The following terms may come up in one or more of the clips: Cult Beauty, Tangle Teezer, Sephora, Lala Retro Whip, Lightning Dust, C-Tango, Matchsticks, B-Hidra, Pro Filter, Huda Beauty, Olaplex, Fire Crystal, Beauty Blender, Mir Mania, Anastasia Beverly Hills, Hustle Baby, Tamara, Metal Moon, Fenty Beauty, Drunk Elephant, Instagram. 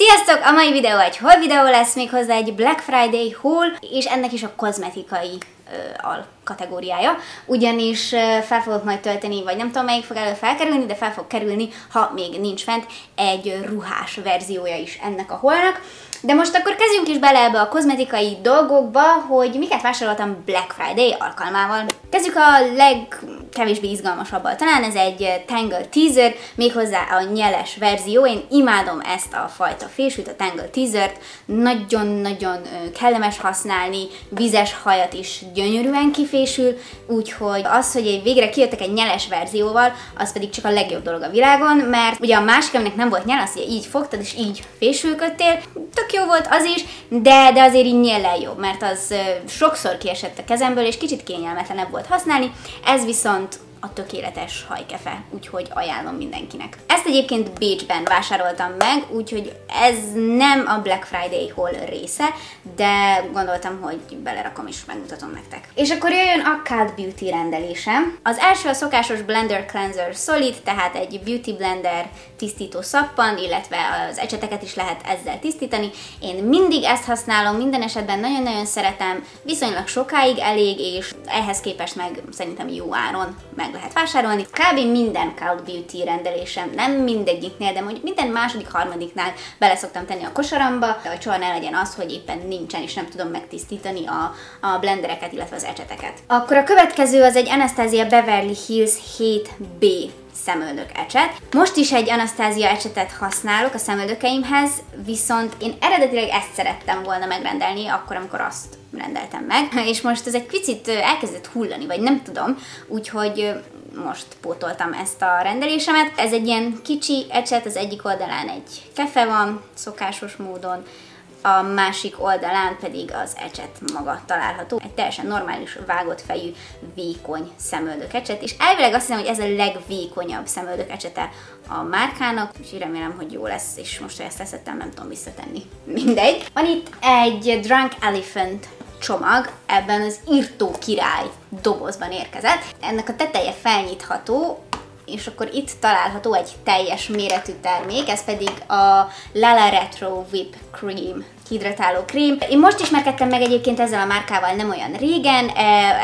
Sziasztok! A mai videó egy haul videó lesz, méghozzá egy Black Friday haul, és ennek is a kozmetikai kategóriája, ugyanis fel fogok majd tölteni, vagy nem tudom melyik fog elő felkerülni, de fel fog kerülni, ha még nincs fent, egy ruhás verziója is ennek a haulnak. De most akkor kezdjünk is bele ebbe a kozmetikai dolgokba, hogy miket vásároltam Black Friday alkalmával. Kezdjük a legkevésbé izgalmasabbal. Talán ez egy Tangle Teezer, méghozzá a nyeles verzió. Én imádom ezt a fajta fésűt, a Tangle Teezert. Nagyon-nagyon kellemes használni, vizes hajat is gyönyörűen kifésül, úgyhogy az, hogy végre kijöttek egy nyeles verzióval, az pedig csak a legjobb dolog a világon, mert ugye a másik, aminek nem volt nyel, azt ugye így fogtad és így fésülködtél, tök jó volt az is, de azért így nyellel jobb, mert az sokszor kiesett a kezemből, és kicsit kényelmetlenebb volt használni, ez viszont a tökéletes hajkefe, úgyhogy ajánlom mindenkinek. Ezt egyébként Bécsben vásároltam meg, úgyhogy ez nem a Black Friday haul része, de gondoltam, hogy belerakom és megmutatom nektek. És akkor jöjjön a Cult Beauty rendelésem. Az első a szokásos Blender Cleanser Solid, tehát egy Beauty Blender tisztító szappan, illetve az ecseteket is lehet ezzel tisztítani. Én mindig ezt használom, minden esetben nagyon-nagyon szeretem, viszonylag sokáig elég, és ehhez képest meg szerintem jó áron meg lehet vásárolni. Kb. minden Cult Beauty rendelésem, nem mindegyiknél, de mondjuk minden második, harmadiknál bele szoktam tenni a kosaramba, hogy soha ne legyen az, hogy éppen nincsen és nem tudom megtisztítani a blendereket, illetve az ecseteket. Akkor a következő az egy Anastasia Beverly Hills 7B szemöldök ecset. Most is egy Anastasia ecsetet használok a szemöldökeimhez, viszont én eredetileg ezt szerettem volna megrendelni, akkor, amikor azt rendeltem meg, és most ez egy picit elkezdett hullani, vagy nem tudom, úgyhogy most pótoltam ezt a rendelésemet. Ez egy ilyen kicsi ecset, az egyik oldalán egy kefe van, szokásos módon, a másik oldalán pedig az ecset maga található. Egy teljesen normális, vágott fejű, vékony szemöldök ecset, és elvileg azt hiszem, hogy ez a legvékonyabb szemöldök ecsete a márkának, és remélem, hogy jó lesz, és most, hogy ezt leszettem, nem tudom visszatenni. Mindegy. Van itt egy Drunk Elephant csomag, ebben az Írtó Király dobozban érkezett. Ennek a teteje felnyitható, és akkor itt található egy teljes méretű termék, ez pedig a Lala Retro Whip Cream, hidratáló krém. Én most ismerkedtem meg egyébként ezzel a márkával nem olyan régen,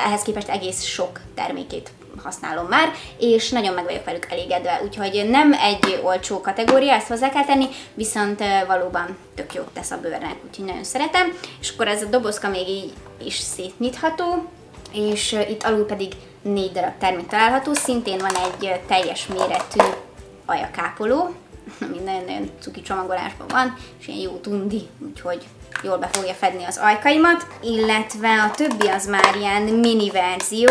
ehhez képest egész sok termékét használom már, és nagyon meg vagyok velük elégedve, úgyhogy nem egy olcsó kategória, ezt hozzá kell tenni, viszont valóban tök jót tesz a bőrnek, úgyhogy nagyon szeretem. És akkor ez a dobozka még így is szétnyitható, és itt alul pedig 4 darab termék található, szintén van egy teljes méretű ajakápoló, ami nagyon-nagyon cuki csomagolásban van, és ilyen jó tundi, úgyhogy jól be fogja fedni az ajkaimat, illetve a többi az már ilyen mini verzió.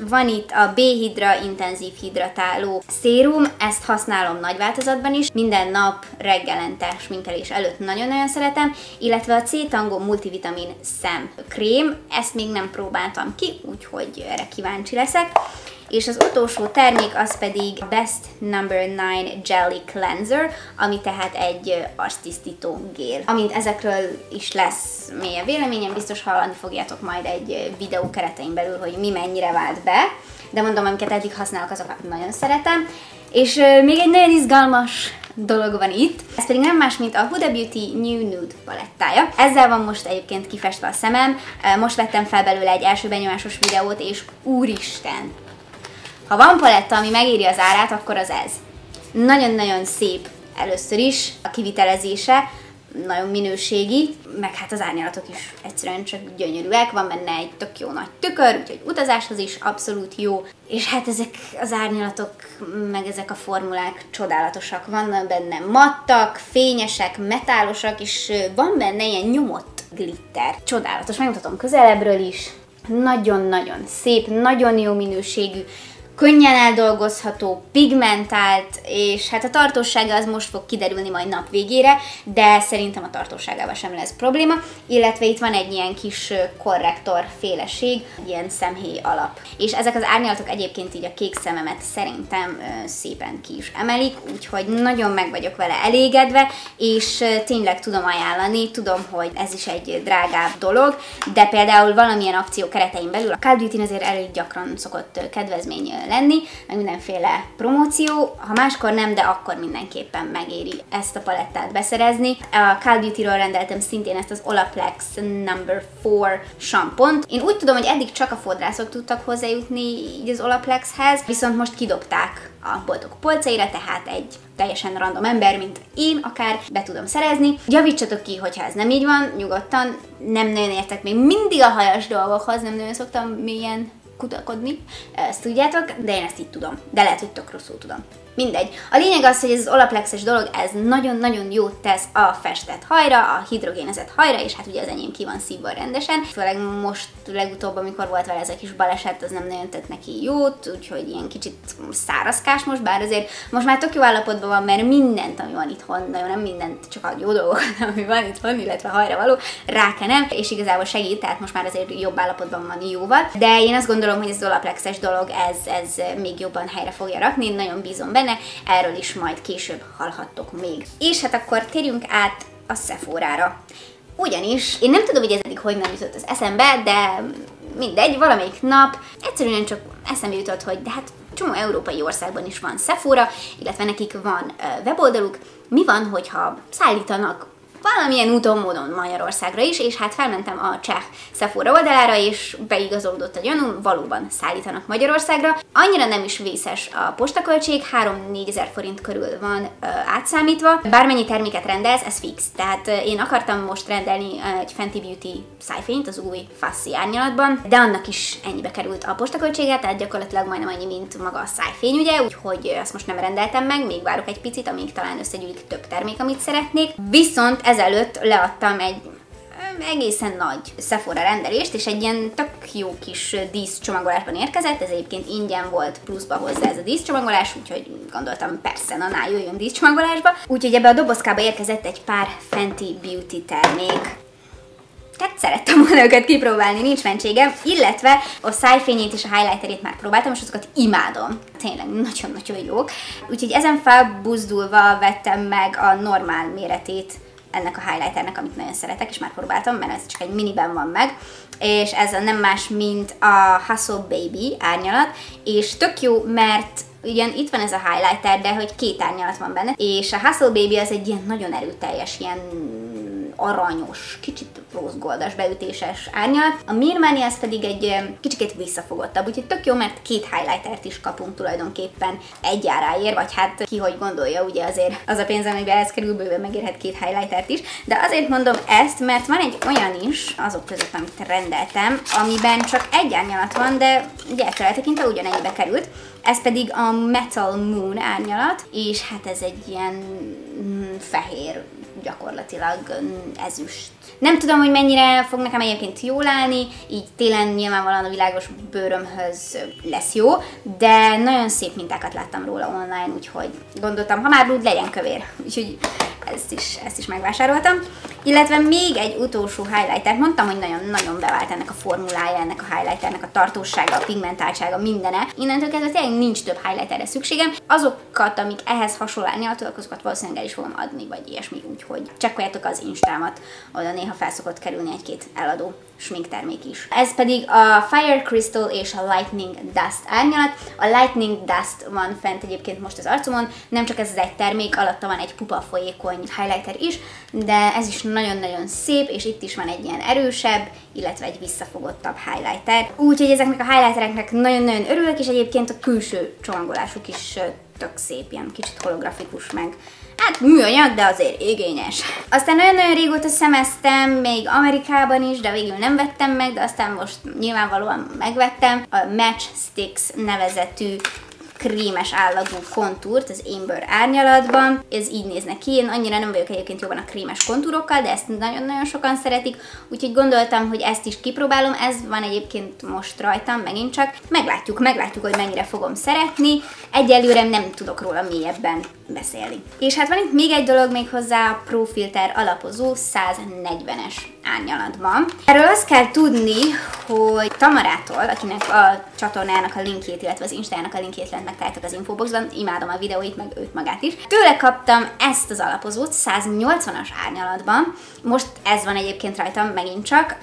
Van itt a B-Hidra intenzív hidratáló szérum, ezt használom nagy változatban is, minden nap reggelente sminkelés előtt nagyon-nagyon szeretem, illetve a C-Tango multivitamin szemkrém, ezt még nem próbáltam ki, úgyhogy erre kíváncsi leszek. És az utolsó termék az pedig Best Number 9 Jelly Cleanser, ami tehát egy arctisztító gél. Amint ezekről is lesz mélyebb véleményem, biztos hallani fogjátok majd egy videó keretein belül, hogy mi mennyire vált be. De mondom, amiket eddig használok, azokat nagyon szeretem. És még egy nagyon izgalmas dolog van itt. Ez pedig nem más, mint a Huda Beauty New Nude palettája. Ezzel van most egyébként kifestve a szemem. Most vettem fel belőle egy első benyomásos videót, és úristen! Ha van paletta, ami megéri az árát, akkor az ez. Nagyon-nagyon szép először is a kivitelezése, nagyon minőségi, meg hát az árnyalatok is egyszerűen csak gyönyörűek, van benne egy tök jó nagy tükör, úgyhogy utazáshoz is abszolút jó. És hát ezek az árnyalatok, meg ezek a formulák csodálatosak, vannak benne mattak, fényesek, metálosak, és van benne ilyen nyomott glitter. Csodálatos, megmutatom közelebbről is. Nagyon-nagyon szép, nagyon jó minőségű, könnyen eldolgozható, pigmentált, és hát a tartósága az most fog kiderülni majd nap végére, de szerintem a tartóságával sem lesz probléma, illetve itt van egy ilyen kis korrektor féleség, ilyen szemhéj alap. És ezek az árnyalatok egyébként így a kék szememet szerintem szépen ki is emelik, úgyhogy nagyon meg vagyok vele elégedve, és tényleg tudom ajánlani, tudom, hogy ez is egy drágább dolog, de például valamilyen akció keretein belül a Cult Beauty azért elég gyakran szokott kedvezmény lenni, meg mindenféle promóció. Ha máskor nem, de akkor mindenképpen megéri ezt a palettát beszerezni. A Cult Beauty-ról rendeltem szintén ezt az Olaplex No. 4 sampont. Én úgy tudom, hogy eddig csak a fodrászok tudtak hozzájutni így az Olaplexhez, viszont most kidobták a boltok polcaira, tehát egy teljesen random ember, mint én akár, be tudom szerezni. Javítsatok ki, hogyha ez nem így van, nyugodtan. Nem nagyon értek még mindig a hajas dolgokhoz, nem nagyon szoktam mélyen kutakodni, ezt tudjátok, de én ezt így tudom. De lehet, hogy tök rosszul tudom. Mindegy. A lényeg az, hogy ez az olaplexes dolog, ez nagyon-nagyon jót tesz a festett hajra, a hidrogénezett hajra, és hát ugye az enyém ki van szívva rendesen. Főleg most legutóbb, amikor volt vele ez a kis baleset, az nem nagyon tett neki jót, úgyhogy ilyen kicsit szárazkás most, bár azért most már tök jó állapotban van, mert mindent, ami van itthon, nagyon nem mindent, csak a jó dolgokat, ami van itthon, illetve hajra való, rákenem, és igazából segít, tehát most már azért jobb állapotban van jóval. De én azt gondolom, hogy ez az olaplexes dolog, ez még jobban helyre fogja rakni, én nagyon bízom benne. Erről is majd később hallhattok még. És hát akkor térjünk át a Sephorára. Ugyanis én nem tudom, hogy ez eddig hogy nem jutott az eszembe, de mindegy, valamelyik nap egyszerűen csak eszembe jutott, hogy de hát csomó európai országban is van Sephora, illetve nekik van weboldaluk. Mi van, hogyha szállítanak valamilyen úton, módon Magyarországra is, és hát felmentem a cseh Sephora oldalára, és beigazolódott a gyanúm, valóban szállítanak Magyarországra. Annyira nem is vészes a postaköltség, 3-4 ezer forint körül van átszámítva. Bármennyi terméket rendelsz, ez fix. Tehát én akartam most rendelni egy Fenty Beauty szájfényt az új Fussy árnyalatban, de annak is ennyibe került a postaköltsége, tehát gyakorlatilag majdnem annyi, mint maga a szájfény, ugye, úgyhogy azt most nem rendeltem meg, még várok egy picit, amíg talán összegyűlik több termék, amit szeretnék. Viszont ezelőtt leadtam egy egészen nagy Sephora rendelést, és egy ilyen tök jó kis díszcsomagolásban érkezett, ez egyébként ingyen volt pluszba hozzá ez a díszcsomagolás, úgyhogy gondoltam persze, na ná, jöjjön díszcsomagolásba. Úgyhogy ebbe a dobozkába érkezett egy pár Fenty Beauty termék. Tehát szerettem volna őket kipróbálni, nincs mentségem, illetve a szájfényét és a highlighterét már próbáltam, és azokat imádom. Tényleg nagyon-nagyon jók. Úgyhogy ezen felbuzdulva vettem meg a normál méretét ennek a highlighternek, amit nagyon szeretek, és már próbáltam, mert ez csak egy miniben van meg, és ez nem más, mint a Hustle Baby árnyalat, és tök jó, mert ugyan itt van ez a highlighter, de hogy két árnyalat van benne, és a Hustle Baby az egy ilyen nagyon erőteljes, ilyen aranyos, kicsit rózsgoldas beütéses árnyalat. A Mir Mania az pedig egy kicsikét visszafogottabb, úgyhogy tök jó, mert két highlightert is kapunk tulajdonképpen egy áráért, vagy hát ki hogy gondolja, ugye azért az a pénz, amiben ez kerül, bőven megérhet két highlightert is, de azért mondom ezt, mert van egy olyan is, azok között, amit rendeltem, amiben csak egy árnyalat van, de gyertől tekintve ugyanennyibe került. Ez pedig a Metal Moon árnyalat, és hát ez egy ilyen fehér, gyakorlatilag ezüst. Nem tudom, hogy mennyire fog nekem egyébként jól állni, így télen nyilvánvalóan a világos bőrömhöz lesz jó, de nagyon szép mintákat láttam róla online, úgyhogy gondoltam, ha már blúd, legyen kövér. Úgyhogy ezt is megvásároltam. Illetve még egy utolsó highlighter, mondtam, hogy nagyon-nagyon bevált ennek a formulája, ennek a highlighternek a tartósága, a pigmentáltsága, mindene. Innentől kezdve tényleg nincs több highlighterre szükségem. Azokat, amik ehhez hasonlálni, azokat valószínűleg el is fogom adni, vagy ilyesmi, úgyhogy csekkoljátok az Instámat, oda néha felszokott kerülni egy-két eladó sminktermék is. Ez pedig a Fire Crystal és a Lightning Dust árnyalat. A Lightning Dust van fent egyébként most az arcomon, nem csak ez az egy termék, alatta van egy pupa folyékony highlighter is, de ez is nagyon-nagyon szép, és itt is van egy ilyen erősebb, illetve egy visszafogottabb highlighter. Úgyhogy ezeknek a highlightereknek nagyon-nagyon örülök, és egyébként a külső csomagolásuk is tök szép, ilyen kicsit holografikus meg. Hát műanyag, de azért igényes. Aztán nagyon-nagyon régóta szemeztem, még Amerikában is, de végül nem vettem meg, de aztán most nyilvánvalóan megvettem a Matchsticks nevezetű krémes állagú kontúrt az Amber árnyalatban. Ez így néznek ki, én annyira nem vagyok egyébként jobban a krémes kontúrokkal, de ezt nagyon-nagyon sokan szeretik, úgyhogy gondoltam, hogy ezt is kipróbálom, ez van egyébként most rajtam, megint csak. Meglátjuk, hogy mennyire fogom szeretni. Egyelőre nem tudok róla mélyebben beszélni. És hát van itt még egy dolog még hozzá, a Pro Filter alapozó 140-es árnyalatban. Erről azt kell tudni, hogy Tamarától, akinek a csatornának a linkjét, illetve az Instának a linkjét lent megtaláltak az infoboxban, imádom a videóit, meg őt magát is. Tőle kaptam ezt az alapozót 180-as árnyalatban, most ez van egyébként rajtam megint csak,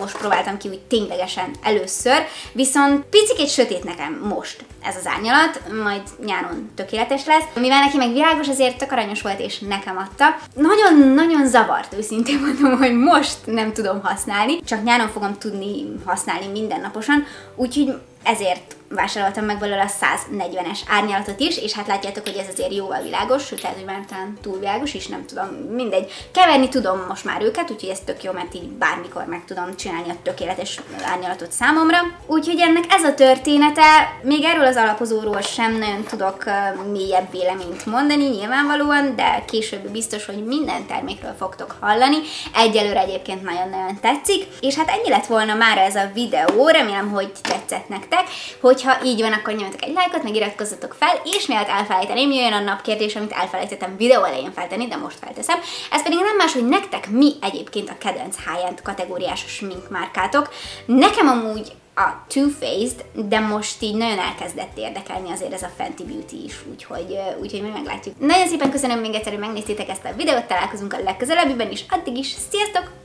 most próbáltam ki úgy ténylegesen először, viszont picikét sötét nekem most ez az árnyalat, majd nyáron tökéletes lesz. Mivel neki meg világos, ezért tök aranyos volt és nekem adta. Nagyon-nagyon zavart, őszintén mondom, hogy most nem tudom használni, csak nyáron fogom tudni használni mindennaposan, úgyhogy ezért vásároltam meg belőle a 140-es árnyalatot is, és hát látjátok, hogy ez azért jóval világos, sőt, lehet, hogy már talán túl világos is, nem tudom, mindegy. Keverni tudom most már őket, úgyhogy ez tök jó, mert így bármikor meg tudom csinálni a tökéletes árnyalatot számomra. Úgyhogy ennek ez a története, még erről az alapozóról sem nagyon tudok mélyebb véleményt mondani, nyilvánvalóan, de később biztos, hogy minden termékről fogtok hallani. Egyelőre egyébként nagyon-nagyon tetszik, és hát ennyi lett volna már ez a videó, remélem, hogy tetszett nektek. Hogyha így van, akkor nyomjatok egy lájkot, meg iratkozzatok fel, és mielőtt elfelejteném, jöjjön a napkérdés, amit elfelejtettem videó elején feltenni, de most felteszem. Ez pedig nem más, hogy nektek mi egyébként a kedvenc high-end kategóriás sminkmárkátok. Nekem amúgy a Too Faced, de most így nagyon elkezdett érdekelni azért ez a Fenty Beauty is, úgyhogy majd meglátjuk. Nagyon szépen köszönöm még egyszer, hogy megnéztétek ezt a videót, találkozunk a legközelebbiben is, addig is, sziasztok!